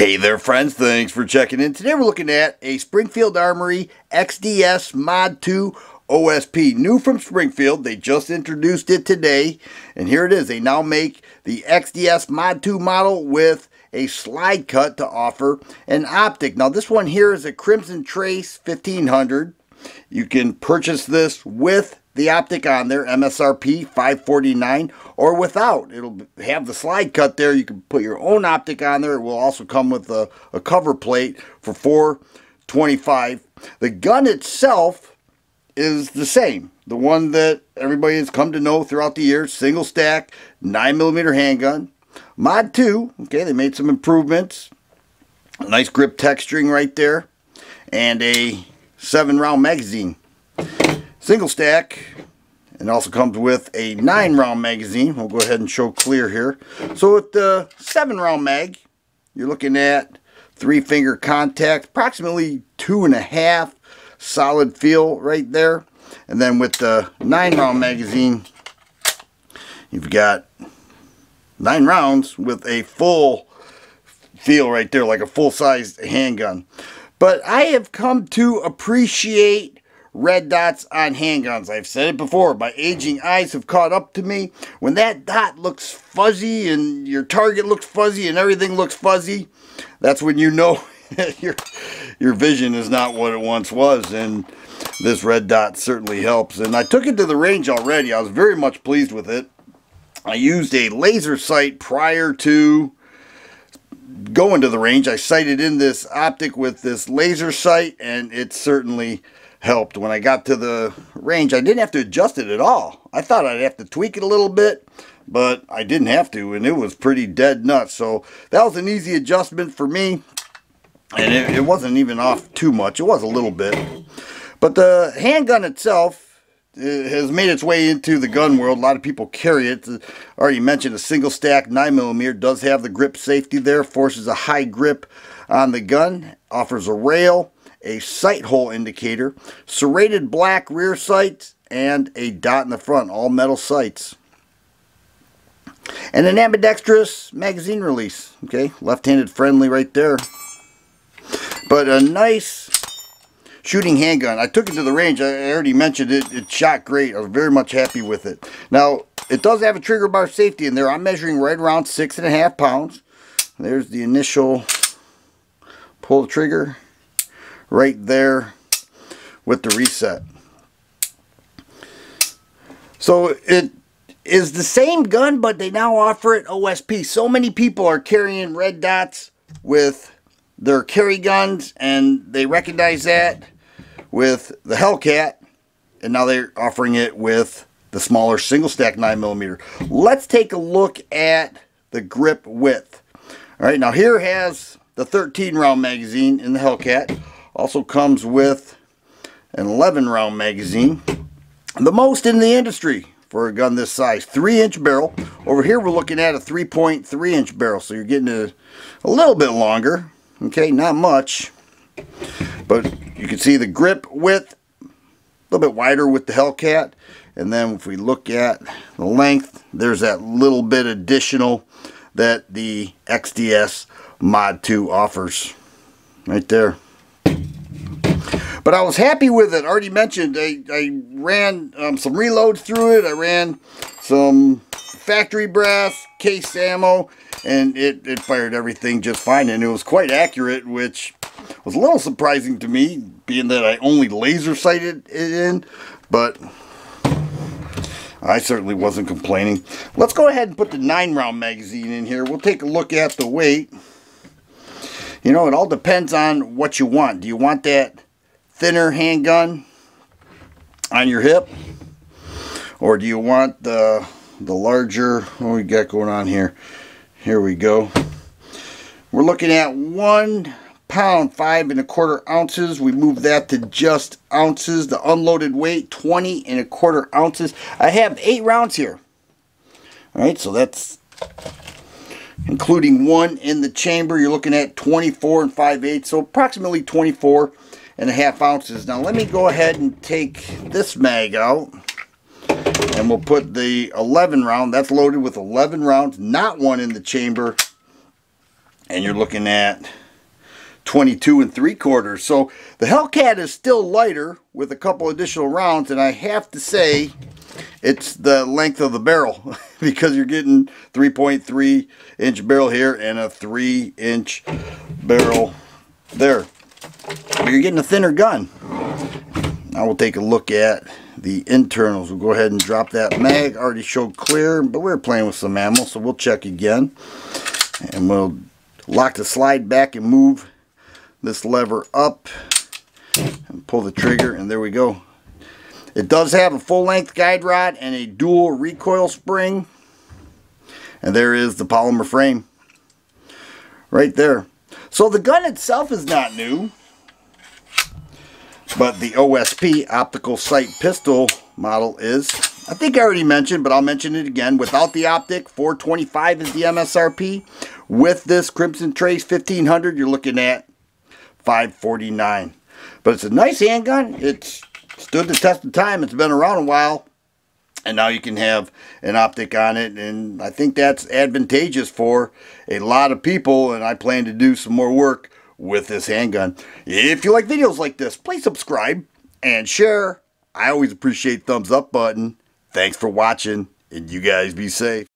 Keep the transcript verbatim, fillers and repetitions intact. Hey there friends, thanks for checking in. Today we're looking at a Springfield Armory X D S Mod two O S P. New from Springfield, they just introduced it today. And here it is, they now make the X D S Mod two model with a slide cut to offer an optic. Now this one here is a Crimson Trace fifteen hundred. You can purchase this with the optic on there, M S R P five forty-nine, or without. It'll have the slide cut there. You can put your own optic on there. It will also come with a, a cover plate for four twenty-five. The gun itself is the same, the one that everybody has come to know throughout the years, single stack nine millimeter handgun. Mod two, okay, they made some improvements. A nice grip texturing right there, and a seven round magazine. Single stack, and also comes with a nine round magazine. We'll go ahead and show clear here. So with the seven round mag, you're looking at three finger contact, approximately two and a half solid feel right there. And then with the nine round magazine, you've got nine rounds with a full feel right there, like a full-sized handgun. But I have come to appreciate red dots on handguns. I've said it before, my aging eyes have caught up to me. When that dot looks fuzzy and your target looks fuzzy and everything looks fuzzy, that's when you know your, your vision is not what it once was. And this red dot certainly helps. And I took it to the range already. I was very much pleased with it. I used a laser sight prior to going to the range. I sighted in this optic with this laser sight, and it certainly helped. When I got to the range, I didn't have to adjust it at all. I thought I'd have to tweak it a little bit, but I didn't have to, and it was pretty dead nuts. So that was an easy adjustment for me, and it, it wasn't even off too much. It was a little bit. But the handgun itself, it has made its way into the gun world. A lot of people carry it. I already mentioned a single stack nine millimeter does have the grip safety there, forces a high grip on the gun, offers a rail, a sight hole indicator, serrated black rear sights, and a dot in the front, all metal sights. And an ambidextrous magazine release. Okay, left-handed friendly right there. But a nice shooting handgun. I took it to the range. I already mentioned it. It shot great. I was very much happy with it. Now, it does have a trigger bar safety in there. I'm measuring right around six and a half pounds. There's the initial pull the trigger right there with the reset. So it is the same gun, but they now offer it O S P. So many people are carrying red dots with their carry guns, and they recognize that with the Hellcat, and now they're offering it with the smaller single stack nine millimeter. Let's take a look at the grip width. All right, now here has the thirteen round magazine in the Hellcat. Also comes with an eleven round magazine, the most in the industry for a gun this size. Three inch barrel. Over here we're looking at a three point three inch barrel, so you're getting a, a little bit longer. Okay, not much, but you can see the grip width a little bit wider with the Hellcat. And then if we look at the length, there's that little bit additional that the X D S Mod two offers right there. But I was happy with it. I already mentioned I, I ran um, some reloads through it. I ran some factory brass, case ammo, and it, it fired everything just fine, and it was quite accurate, which was a little surprising to me, being that I only laser sighted it in, but I certainly wasn't complaining. Let's go ahead and put the nine round magazine in here. We'll take a look at the weight. You know, it all depends on what you want. Do you want that thinner handgun on your hip, or do you want the the larger? What we got going on here? Here we go. We're looking at one pound five and a quarter ounces. We move that to just ounces. The unloaded weight twenty and a quarter ounces. I have eight rounds here. All right, so that's including one in the chamber. You're looking at twenty-four and five eighths, so approximately twenty-four and a half ounces. Now let me go ahead and take this mag out, and we'll put the eleven round. That's loaded with eleven rounds, not one in the chamber. and you're looking at twenty-two and three quarters. So the Hellcat is still lighter with a couple additional rounds, and I have to say it's the length of the barrel because you're getting three point three inch barrel here and a three inch barrel there. You're getting a thinner gun. Now we'll take a look at the internals. We'll go ahead and drop that mag. Already showed clear, but we're playing with some ammo, so we'll check again. And we'll lock the slide back and move this lever up and pull the trigger, and there we go. It does have a full-length guide rod and a dual recoil spring. And there is the polymer frame right there. So the gun itself is not new, but the O S P optical sight pistol model is. I think I already mentioned, but I'll mention it again. Without the optic, four twenty-five is the M S R P. With this Crimson Trace fifteen hundred, you're looking at five forty-nine. But it's a nice handgun. It's stood the test of time. It's been around a while, and now you can have an optic on it, and I think that's advantageous for a lot of people, and I plan to do some more work with this handgun. If you like videos like this, please subscribe and share. I always appreciate the thumbs up button. Thanks for watching, and you guys be safe.